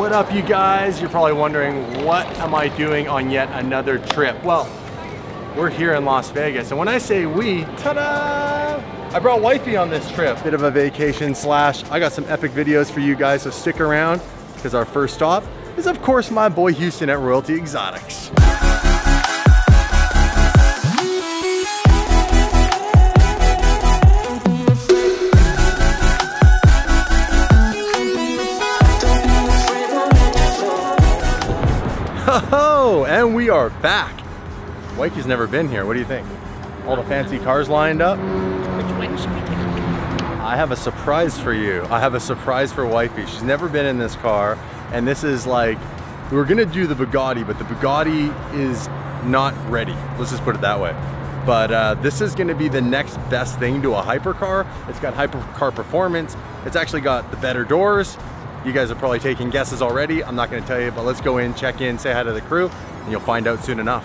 What up, you guys? You're probably wondering, what am I doing on yet another trip? Well, we're here in Las Vegas, and when I say we, ta-da! I brought wifey on this trip. Bit of a vacation slash, I got some epic videos for you guys, so stick around, because our first stop is, of course, my boy Houston at Royalty Exotics. Oh, and we are back. Wikey's never been here. What do you think? All the fancy cars lined up. Which one should we take? I have a surprise for you. I have a surprise for Wifey. She's never been in this car, and this is like, we were gonna do the Bugatti, but the Bugatti is not ready. Let's just put it that way. But this is gonna be the next best thing to a hypercar. It's got hypercar performance. It's actually got the better doors. You guys are probably taking guesses already. I'm not gonna tell you, but let's go in, check in, say hi to the crew, and you'll find out soon enough.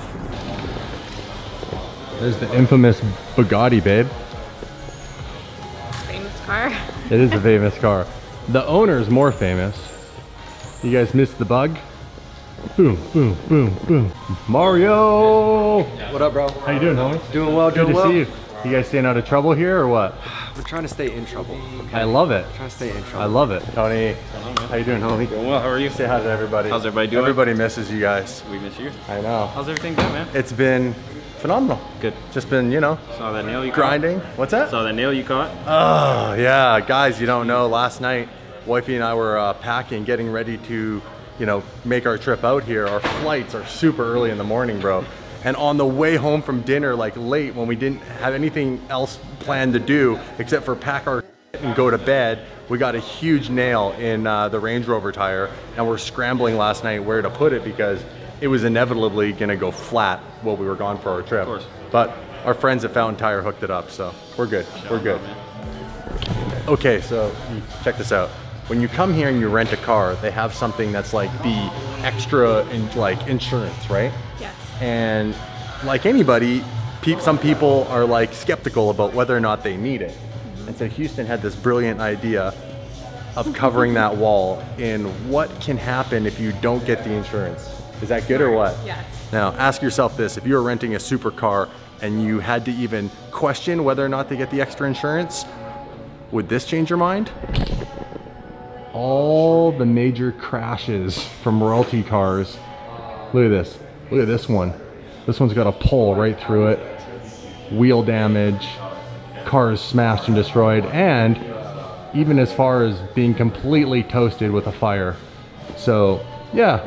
There's the infamous Bugatti, babe. Famous car. It is a famous car. The owner's more famous. You guys missed the bug? Boom, boom, boom, boom. Mario! What up, bro? How you doing, homie? Doing well, doing well. Good to see you. You guys staying out of trouble here or what? We're trying to stay in trouble. Okay. I love it. We're trying to stay in trouble. I love it. Tony, how you doing, homie? Doing well. How are you? Say hi to everybody. How's everybody doing? Everybody misses you guys. We miss you. I know. How's everything been, man? It's been phenomenal. Good. Just been, you know, saw that nail you grinding. Caught. What's that? Saw that nail you caught. Oh yeah, guys, you don't know. Last night, wifey and I were packing, getting ready to, you know, make our trip out here. Our flights are super early in the morning, bro. And on the way home from dinner, like late, when we didn't have anything else planned to do except for pack our and go to bed, we got a huge nail in the Range Rover tire, and we're scrambling last night where to put it because it was inevitably gonna go flat while we were gone for our trip. Of course. But our friends at Fountain Tire hooked it up, so we're good, we're good. Okay, so check this out. When you come here and you rent a car, they have something that's like the extra like insurance, right? Yes. And like anybody, some people are like skeptical about whether or not they need it. And so Houston had this brilliant idea of covering that wall in what can happen if you don't get the insurance. Is that good or what? Yes. Now ask yourself this, if you were renting a supercar and you had to even question whether or not they get the extra insurance, would this change your mind? All the major crashes from royalty cars. Look at this. Look at this one. This one's got a pole right through it. Wheel damage, cars smashed and destroyed, and even as far as being completely toasted with a fire. So, yeah.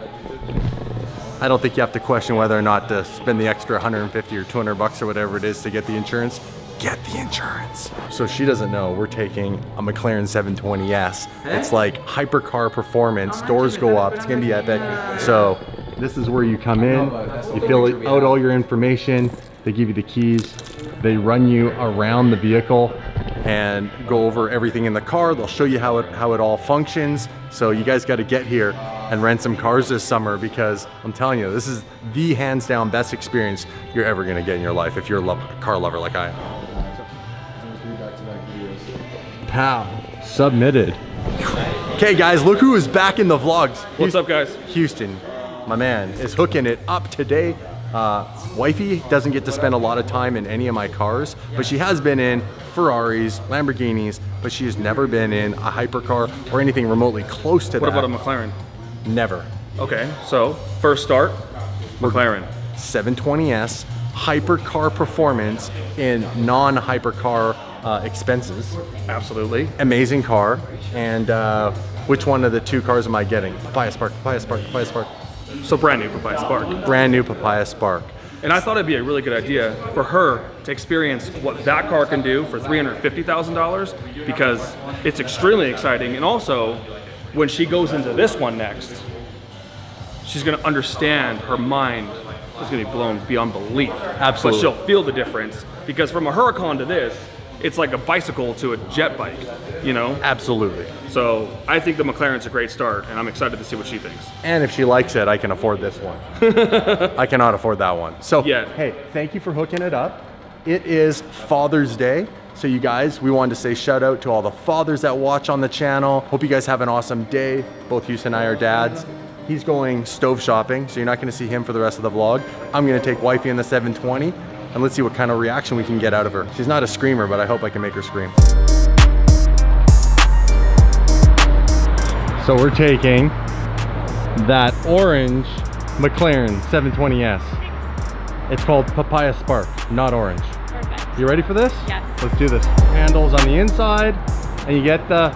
I don't think you have to question whether or not to spend the extra 150 or 200 bucks or whatever it is to get the insurance. Get the insurance. So she doesn't know we're taking a McLaren 720S. Hey? It's like hypercar performance. Doors go up. It's gonna be epic. So. This is where you come in, you fill out all your information, they give you the keys, they run you around the vehicle and go over everything in the car. They'll show you how it all functions. So you guys got to get here and rent some cars this summer, because I'm telling you, this is the hands down best experience you're ever going to get in your life if you're a car lover like I am. Pow, submitted. Okay guys, look who is back in the vlogs. What's up guys? Houston. My man is hooking it up today. Wifey doesn't get to spend a lot of time in any of my cars, but she has been in Ferraris, Lamborghinis, but she has never been in a hypercar or anything remotely close to that. What about a McLaren? Never. Okay, so first start, McLaren. 720S, hypercar performance in non-hypercar expenses. Absolutely. Amazing car. And which one of the two cars am I getting? Papaya Spark, Papaya Spark, Papaya Spark. So brand new Papaya Spark. Brand new Papaya Spark. And I thought it'd be a really good idea for her to experience what that car can do for $350,000, because it's extremely exciting. And also, when she goes into this one next, she's gonna understand, her mind is gonna be blown beyond belief. Absolutely. But she'll feel the difference, because from a Huracan to this, it's like a bicycle to a jet bike, you know? Absolutely. So I think the McLaren's a great start, and I'm excited to see what she thinks. And if she likes it, I can afford this one. I cannot afford that one. So, yeah. Hey, thank you for hooking it up. It is Father's Day, So you guys, we wanted to say shout out to all the fathers that watch on the channel. Hope you guys have an awesome day. Both Houston and I are dads. He's going stove shopping, so you're not gonna see him for the rest of the vlog. I'm gonna take wifey in the 720, and let's see what kind of reaction we can get out of her. She's not a screamer, but I hope I can make her scream. So we're taking that orange McLaren 720S. It's called Papaya Spark, not orange. You ready for this? Yes. Let's do this. Handles on the inside, and you get the...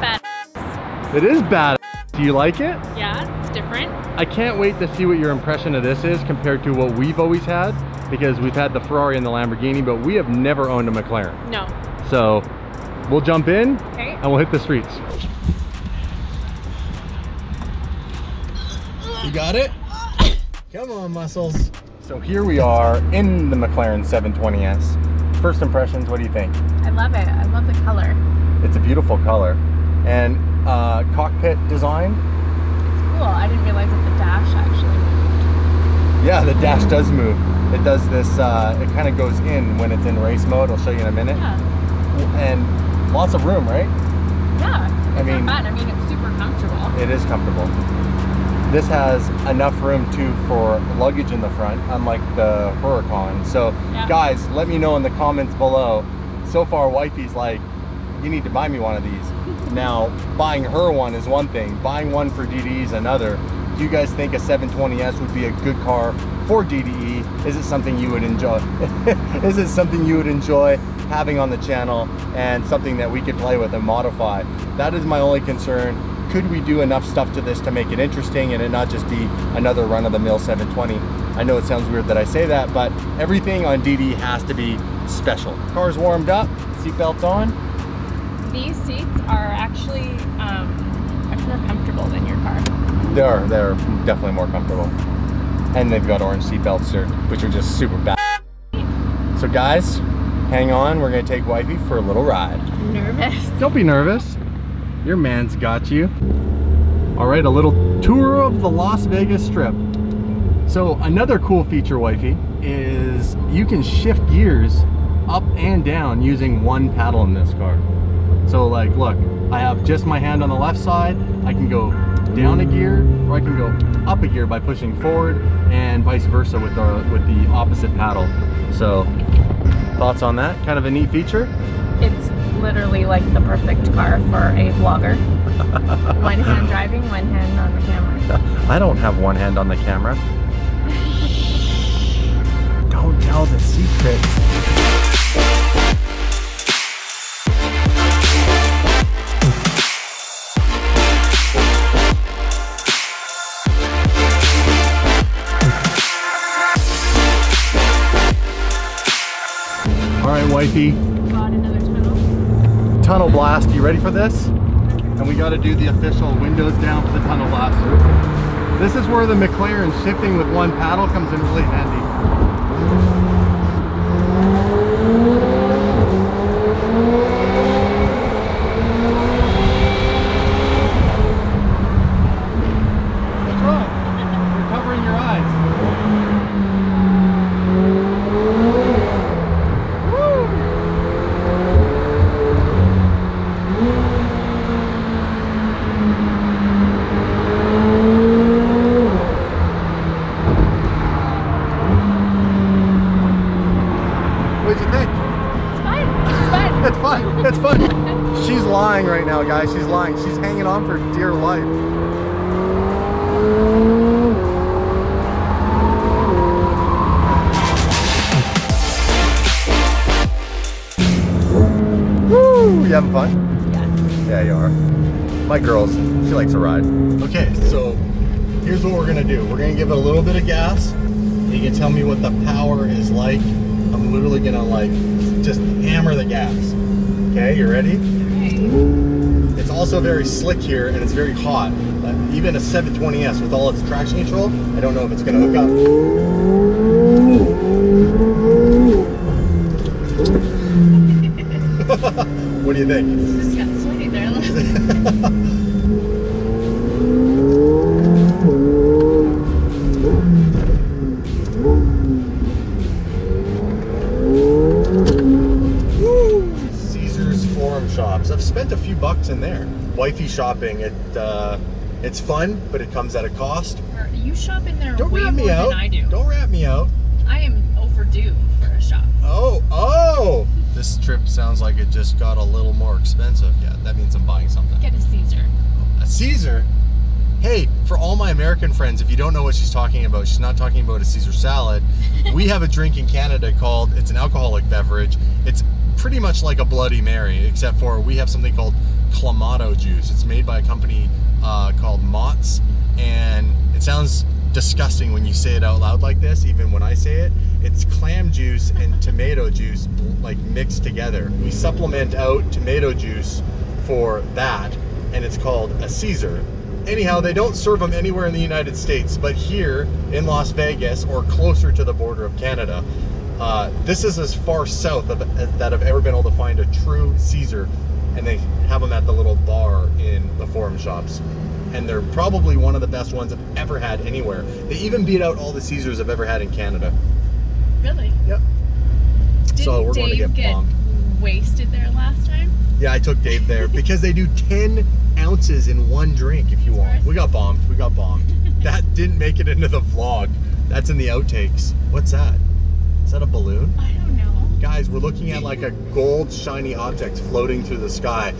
Badass. It is badass. Do you like it? Yeah, it's different. I can't wait to see what your impression of this is compared to what we've always had, because we've had the Ferrari and the Lamborghini, but we have never owned a McLaren. No. So, we'll jump in, okay, and we'll hit the streets. You got it? Come on, muscles. So here we are in the McLaren 720S. First impressions, what do you think? I love it. I love the color. It's a beautiful color. And cockpit design? It's cool. I didn't realize that the dash actually moved. Yeah, the dash does move. It does this, it kind of goes in when it's in race mode. I'll show you in a minute. Yeah. And lots of room, right? Yeah. I mean, it's super comfortable. It is comfortable. This has enough room too for luggage in the front, unlike the Huracan. So yeah, guys, let me know in the comments below. So far, wifey's like, you need to buy me one of these. Now, buying her one is one thing, buying one for DDE is another. Do you guys think a 720S would be a good car for DDE? Is it something you would enjoy? Is it something you would enjoy having on the channel and something that we could play with and modify? That is my only concern. Could we do enough stuff to this to make it interesting and it not just be another run-of-the-mill 720? I know it sounds weird that I say that, but everything on DD has to be special. Car's warmed up, seatbelts on. These seats are actually much more comfortable than your car. They are. They're definitely more comfortable. And they've got orange seatbelts, which are just super bad. So guys, hang on. We're going to take wifey for a little ride. I'm nervous. Don't be nervous. Your man's got you. All right, a little tour of the Las Vegas Strip. So another cool feature, wifey, is you can shift gears up and down using one paddle in this car. So like, look, I have just my hand on the left side. I can go down a gear, or I can go up a gear by pushing forward, and vice versa with the opposite paddle. So thoughts on that? Kind of a neat feature. It's literally like the perfect car for a vlogger. One hand driving, one hand on the camera. I don't have one hand on the camera. Don't tell the secret. All right, wifey. Got another tunnel blast. You ready for this? And we got to do the official windows down for the tunnel blast. This is where the McLaren shifting with one paddle comes in really handy. What's wrong? You're covering your eyes. It's fun. She's lying right now, guys. She's lying. She's hanging on for dear life. Woo! You having fun? Yeah. Yeah, you are. My girls, she likes to ride. Okay, so here's what we're gonna do. We're gonna give it a little bit of gas. You can tell me what the power is like. I'm literally gonna like just hammer the gas. Okay, you ready? Okay. It's also very slick here and it's very hot. Even a 720S with all its traction control, I don't know if it's gonna hook up. What do you think? It just got sweaty there a little bit. wifey shopping. It's fun, but it comes at a cost. You shop in there way more than I do. Don't rat me out. I am overdue for a shop. Oh. This trip sounds like it just got a little more expensive. Yeah, that means I'm buying something. Get a Caesar. A Caesar? Hey, for all my American friends, if you don't know what she's talking about, she's not talking about a Caesar salad. We have a drink in Canada called, it's an alcoholic beverage. It's pretty much like a Bloody Mary, except for we have something called Clamato juice. It's made by a company called Mott's, and it sounds disgusting when you say it out loud like this, even when I say it. It's clam juice and tomato juice like mixed together. We supplement out tomato juice for that, and it's called a Caesar. Anyhow, they don't serve them anywhere in the United States, but here in Las Vegas or closer to the border of Canada, this is as far south that I've ever been able to find a true Caesar, and they have them at the little bar in the Forum Shops, and they're probably one of the best ones I've ever had anywhere. They even beat out all the Caesars I've ever had in Canada. Really? Yep. So we're going to get bombed. Wasted there last time? Yeah, I took Dave there because they do 10 ounces in one drink if you want. We got bombed. We got bombed. That didn't make it into the vlog. That's in the outtakes. What's that? Is that a balloon? I don't know. Guys, we're looking at like a gold shiny object floating through the sky.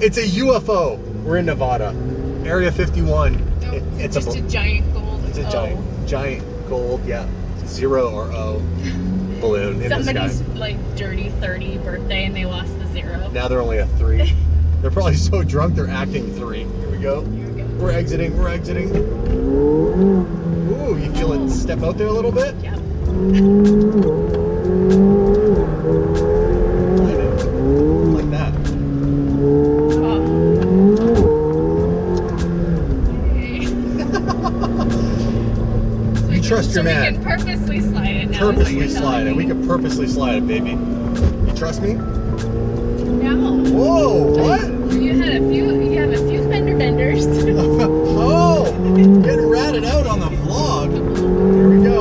It's a UFO. We're in Nevada. Area 51. No, it's just a giant gold. It's a giant gold, yeah. Zero or O balloon in the sky. Somebody's like dirty 30 birthday and they lost the zero. Now they're only a 3. They're probably so drunk they're acting 3. Here we go. Here we go. We're exiting, we're exiting. Ooh, you feel it step out there a little bit? Yeah. Like that. Oh. Hey. You trust your man. We can purposely slide it now. Purposely slide it. We can purposely slide it, baby. You trust me? No. Whoa, what? You have a few fender benders. Oh, getting ratted out on the vlog. Here we go.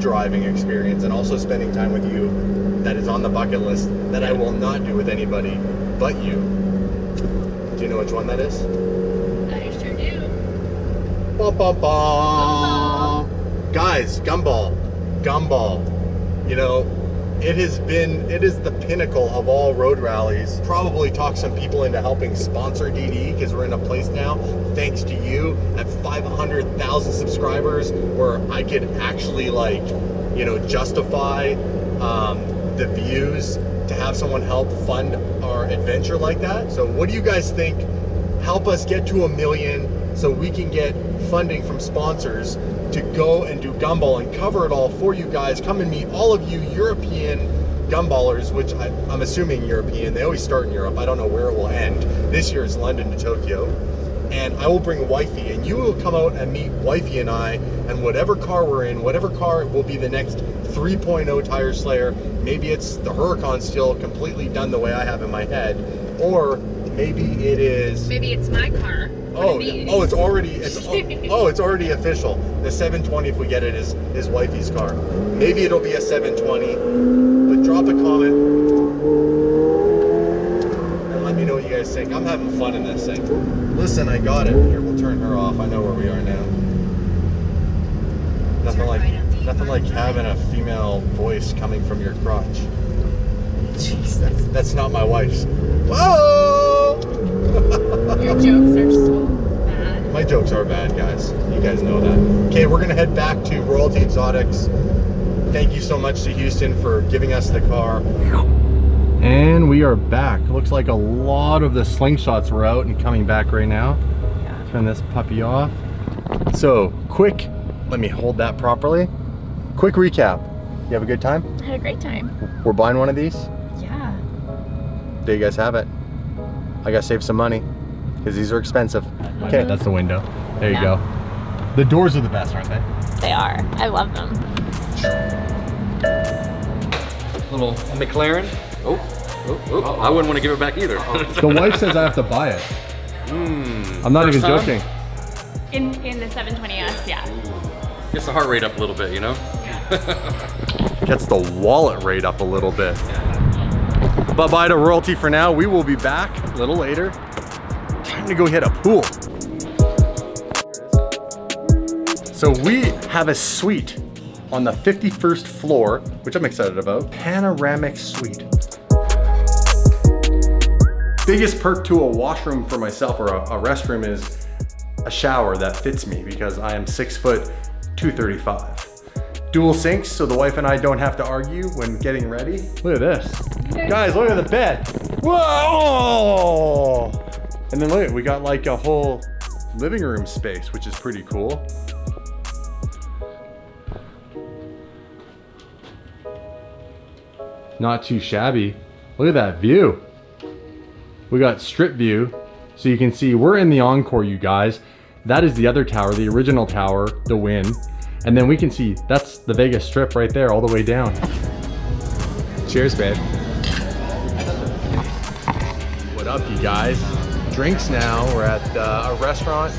Driving experience and also spending time with you that is on the bucket list that I will not do with anybody but you. Do you know which one that is? I sure do. Ba ba ba. Guys, Gumball. Gumball. You know, it is the pinnacle of all road rallies. Probably talk some people into helping sponsor DDE because we're in a place now, thanks to you, at 500,000 subscribers where I could actually like, you know, justify the views to have someone help fund our adventure like that. So what do you guys think? Help us get to 1 million so we can get funding from sponsors to go and do Gumball and cover it all for you guys. Come and meet all of you European Gumballers, which I'm assuming European, they always start in Europe. I don't know where it will end. This year is London to Tokyo. And I will bring Wifey, and you will come out and meet Wifey and I, and whatever car we're in, whatever car will be the next 3.0 Tire Slayer. Maybe it's the Huracan still completely done the way I have in my head, or maybe it is... Maybe it's my car. Oh, oh, it's already, it's, oh, it's already official. The 720, if we get it, is Wifey's car. Maybe it'll be a 720, but drop a comment and let me know what you guys think. I'm having fun in this thing. Listen, I got it. Here, we'll turn her off. I know where we are now. Nothing like, nothing like having a female voice coming from your crotch. Jeez, that's not my wife's. Whoa! Your jokes are so bad. My jokes are bad, guys. You guys know that. Okay, we're going to head back to Royalty Exotics. Thank you so much to Houston for giving us the car. And we are back. Looks like a lot of the slingshots were out and coming back right now. Yeah. Turn this puppy off. So, quick, let me hold that properly. Quick recap. You have a good time? I had a great time. We're buying one of these? Yeah. There you guys have it. I got to save some money. Because these are expensive. Okay, that's the window. There you go. The doors are the best, aren't they? They are. I love them. Little McLaren. Oh, oh, oh. Uh-oh. I wouldn't want to give it back either. Uh-oh. The wife says I have to buy it. Mm, I'm not even joking. In the 720S, yeah. Gets the heart rate up a little bit, you know? Yeah. Gets the wallet rate up a little bit. Yeah. Bye-bye to Royalty for now. We will be back a little later. To go hit a pool. So we have a suite on the 51st floor, which I'm excited about. Panoramic suite. Biggest perk to a washroom for myself or a restroom is a shower that fits me because I am 6 foot 235. Dual sinks, so the wife and I don't have to argue when getting ready. Look at this. Guys, look at the bed. Whoa! And then look, we got like a whole living room space, which is pretty cool. Not too shabby. Look at that view. We got strip view. So you can see we're in the Encore, you guys. That is the other tower, the original tower, the Wynn. And then we can see that's the Vegas Strip right there all the way down. Cheers, babe. What up, you guys? Drinks now. We're at a restaurant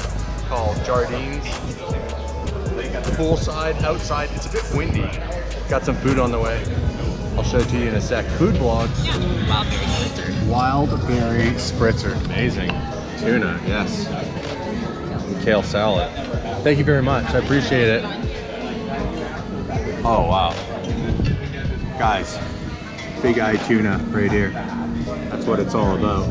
called Jardine's. Poolside, outside. It's a bit windy. Got some food on the way. I'll show it to you in a sec. Food vlogs. Yeah. Wildberry spritzer. Wildberry spritzer. Amazing. Tuna, yes. And kale salad. Thank you very much. I appreciate it. Oh, wow. Guys, big eye tuna right here. That's what it's all about.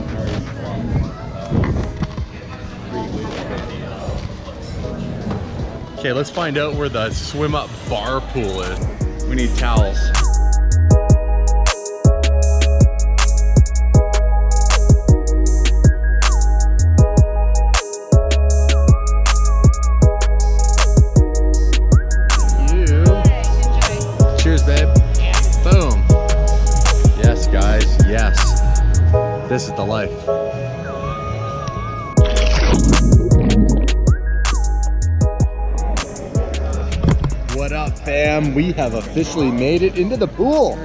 Okay, let's find out where the swim up bar pool is. We need towels. Cheers, babe. Boom. Yes, guys, yes. This is the life. Fam, we have officially made it into the pool.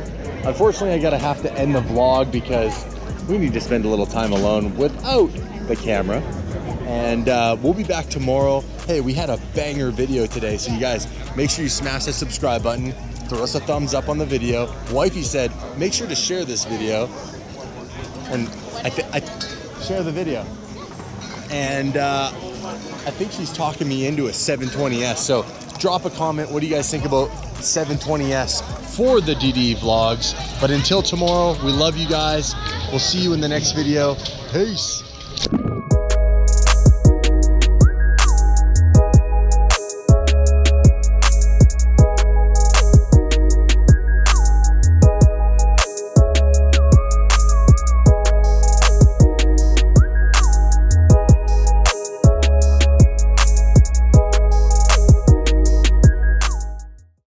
Unfortunately, I gotta have to end the vlog because we need to spend a little time alone without the camera. And we'll be back tomorrow. Hey, we had a banger video today, so you guys make sure you smash that subscribe button, throw us a thumbs up on the video. Wifey said, make sure to share this video, and I share the video. And I think she's talking me into a 720S. So. Drop a comment. What do you guys think about 720S for the DD vlogs? But until tomorrow, we love you guys. We'll see you in the next video. Peace.